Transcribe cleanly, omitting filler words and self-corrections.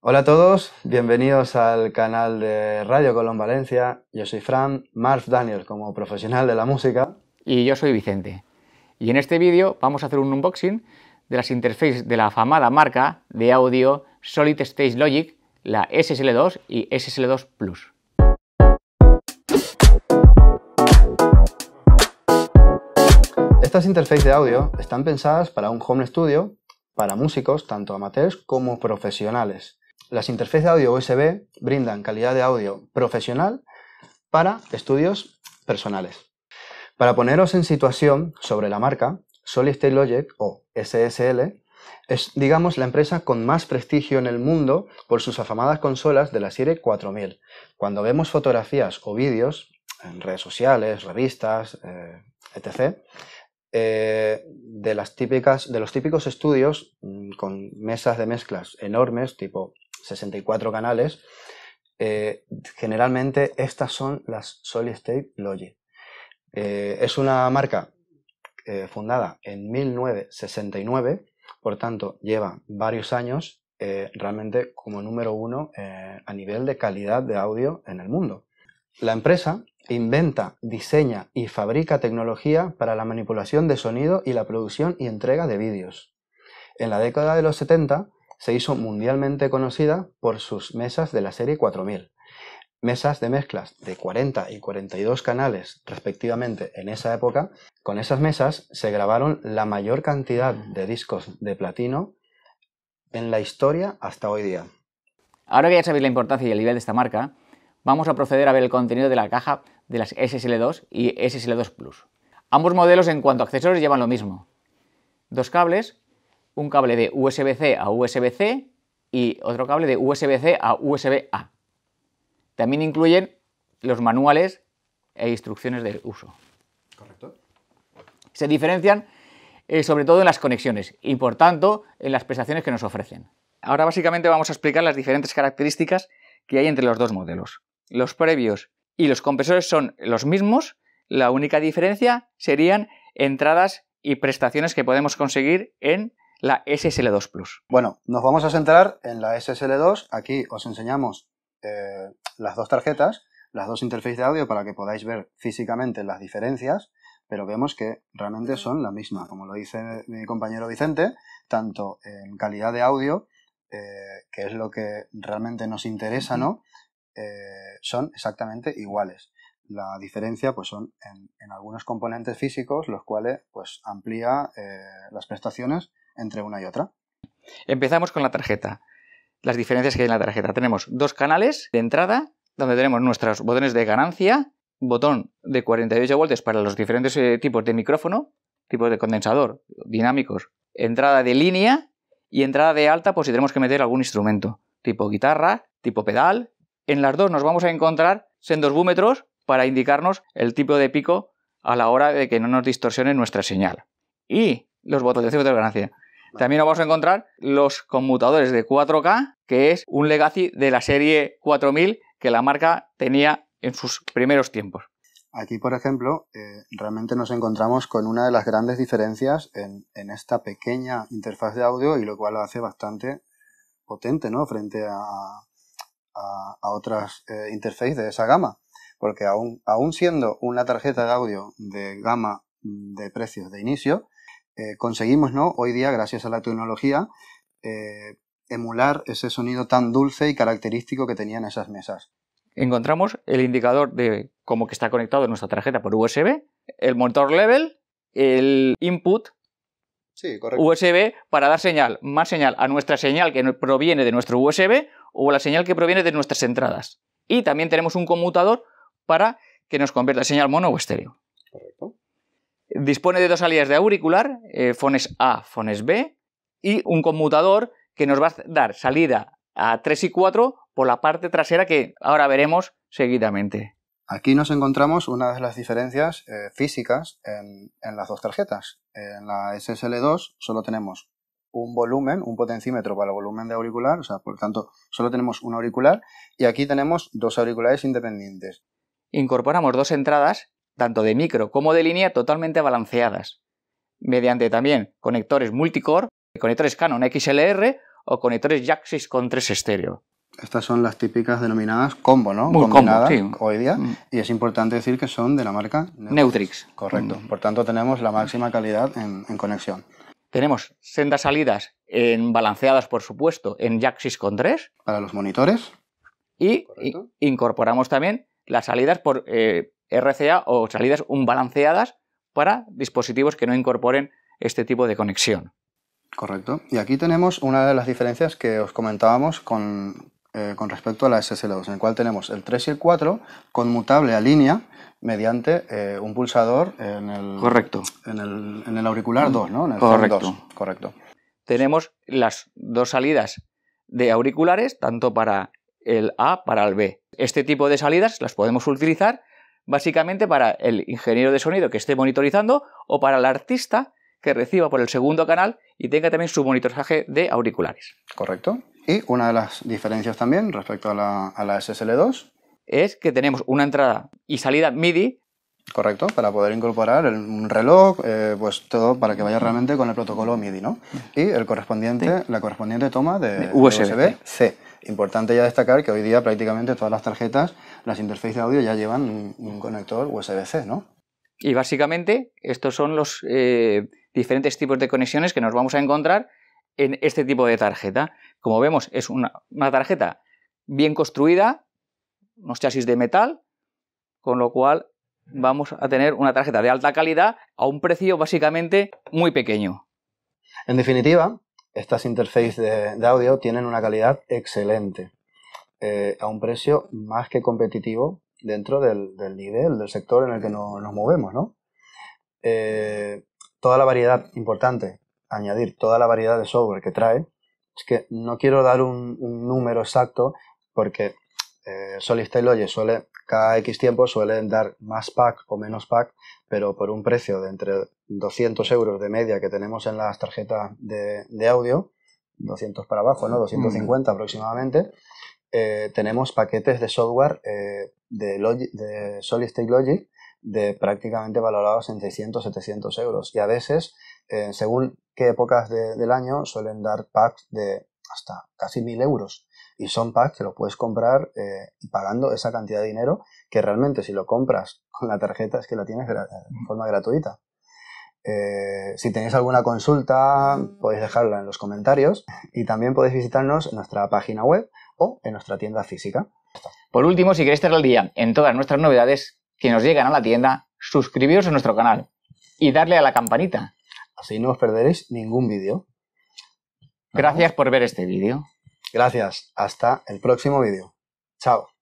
Hola a todos, bienvenidos al canal de Radio Colón Valencia. Yo soy Fran, MARF DANIELS como profesional de la música. Y yo soy Vicente. Y en este vídeo vamos a hacer un unboxing de las interfaces de la afamada marca de audio Solid State Logic, la SSL2 y SSL2 Plus. Estas interfaces de audio están pensadas para un home studio, para músicos, tanto amateurs como profesionales. Las interfaces de audio USB brindan calidad de audio profesional para estudios personales. Para poneros en situación sobre la marca, Solid State Logic o SSL es, digamos, la empresa con más prestigio en el mundo por sus afamadas consolas de la serie 4000. Cuando vemos fotografías o vídeos en redes sociales, revistas, etc., de los típicos estudios con mesas de mezclas enormes, tipo 64 canales, generalmente estas son las Solid State Logic. Es una marca fundada en 1969, por tanto lleva varios años realmente como número uno a nivel de calidad de audio en el mundo. La empresa inventa, diseña y fabrica tecnología para la manipulación de sonido y la producción y entrega de vídeos. En la década de los 70 se hizo mundialmente conocida por sus mesas de la serie 4000. Mesas de mezclas de 40 y 42 canales respectivamente en esa época. Con esas mesas se grabaron la mayor cantidad de discos de platino en la historia hasta hoy día. Ahora que ya sabéis la importancia y el nivel de esta marca, vamos a proceder a ver el contenido de la caja de las SSL2 y SSL2 Plus. Ambos modelos en cuanto a accesorios llevan lo mismo. Dos cables, un cable de USB-C a USB-C y otro cable de USB-C a USB-A. También incluyen los manuales e instrucciones del uso. Correcto. Se diferencian sobre todo en las conexiones y por tanto en las prestaciones que nos ofrecen. Ahora básicamente vamos a explicar las diferentes características que hay entre los dos modelos. Los previos y los compresores son los mismos, la única diferencia serían entradas y prestaciones que podemos conseguir en la SSL2 Plus. Bueno, nos vamos a centrar en la SSL2, aquí os enseñamos las dos tarjetas, las dos interfaces de audio para que podáis ver físicamente las diferencias, pero vemos que realmente son la misma, como lo dice mi compañero Vicente, tanto en calidad de audio, que es lo que realmente nos interesa, ¿no? Son exactamente iguales. La diferencia pues son en algunos componentes físicos, los cuales pues amplía las prestaciones entre una y otra. Empezamos con la tarjeta. Las diferencias que hay en la tarjeta. Tenemos dos canales de entrada, donde tenemos nuestros botones de ganancia, botón de 48 voltios para los diferentes tipos de micrófono, tipos de condensador, dinámicos, entrada de línea y entrada de alta por si tenemos que meter algún instrumento, tipo guitarra, tipo pedal. En las dos nos vamos a encontrar sendosbúmetros para indicarnos el tipo de pico a la hora de que no nos distorsione nuestra señal. Y los botones de ganancia. También nos vamos a encontrar los conmutadores de 4K, que es un legacy de la serie 4000 que la marca tenía en sus primeros tiempos. Aquí, por ejemplo, realmente nos encontramos con una de las grandes diferencias en esta pequeña interfaz de audio y lo cual lo hace bastante potente, ¿no? Frente a otras interfaces de esa gama, porque aún siendo una tarjeta de audio de gama de precios de inicio, conseguimos, ¿no? Hoy día, gracias a la tecnología, emular ese sonido tan dulce y característico que tenían esas mesas. Encontramos el indicador de cómo que está conectado en nuestra tarjeta por USB, el monitor level, el input, sí, correcto, USB para dar señal, más señal a nuestra señal que proviene de nuestro USB o la señal que proviene de nuestras entradas. Y también tenemos un conmutador para que nos convierta en señal mono o estéreo. Correcto. Dispone de dos salidas de auricular, fones A, fones B, y un conmutador que nos va a dar salida a 3 y 4 por la parte trasera que ahora veremos seguidamente. Aquí nos encontramos una de las diferencias físicas en las dos tarjetas. En la SSL2 solo tenemos un volumen, un potenciómetro para el volumen de auricular, o sea, por tanto, solo tenemos un auricular y aquí tenemos dos auriculares independientes. Incorporamos dos entradas, tanto de micro como de línea, totalmente balanceadas, mediante también conectores multicore, conectores Canon XLR o conectores jack 6.3 estéreo. Estas son las típicas denominadas combo, ¿no? Muy combinadas combo, sí. Hoy día. Y es importante decir que son de la marca Neutrik. Correcto. Por tanto, tenemos la máxima calidad en conexión. Tenemos sendas salidas en balanceadas, por supuesto, en jack 6.3. Para los monitores. Y incorporamos también las salidas por RCA o salidas unbalanceadas para dispositivos que no incorporen este tipo de conexión. Correcto. Y aquí tenemos una de las diferencias que os comentábamos con respecto a la SSL2, en el cual tenemos el 3 y el 4 conmutable a línea mediante un pulsador en el auricular 2, ¿no? En el Correcto. 2. Correcto. Tenemos las dos salidas de auriculares, tanto para el A para el B. Este tipo de salidas las podemos utilizar básicamente para el ingeniero de sonido que esté monitorizando o para el artista que reciba por el segundo canal y tenga también su monitorizaje de auriculares. Correcto. Y una de las diferencias también respecto a la SSL2 es que tenemos una entrada y salida MIDI. Correcto, para poder incorporar un reloj, pues todo para que vaya realmente con el protocolo MIDI, ¿no? Y el correspondiente, la correspondiente toma de USB-C. Importante ya destacar que hoy día prácticamente todas las tarjetas, las interfaces de audio ya llevan un conector USB-C, ¿no? Y básicamente estos son los diferentes tipos de conexiones que nos vamos a encontrar en este tipo de tarjeta. Como vemos, es una tarjeta bien construida, unos chasis de metal, con lo cual vamos a tener una tarjeta de alta calidad a un precio básicamente muy pequeño. En definitiva, estas interfaces de audio tienen una calidad excelente, a un precio más que competitivo dentro del nivel, del sector en el que nos movemos, ¿no? Toda la variedad, importante añadir toda la variedad de software que trae. Es que no quiero dar un número exacto porque Solid State Logic suele, cada X tiempo suelen dar más pack o menos pack, pero por un precio de entre 200 euros de media que tenemos en las tarjetas de audio, 200 para abajo, ¿no? 250 aproximadamente, tenemos paquetes de software de Solid State Logic de prácticamente valorados en 600, 700 euros y a veces, según qué épocas del año, suelen dar packs de hasta casi 1000 euros y son packs que los puedes comprar pagando esa cantidad de dinero que realmente si lo compras con la tarjeta es que la tienes de forma gratuita. Si tenéis alguna consulta podéis dejarla en los comentarios y también podéis visitarnos en nuestra página web o en nuestra tienda física. Por último, si queréis estar al día en todas nuestras novedades que nos llegan a la tienda, suscribiros a nuestro canal y darle a la campanita. Así no os perderéis ningún vídeo. Gracias por ver este vídeo. Gracias. Hasta el próximo vídeo. Chao.